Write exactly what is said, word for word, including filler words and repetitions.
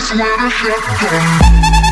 place with a shotgun.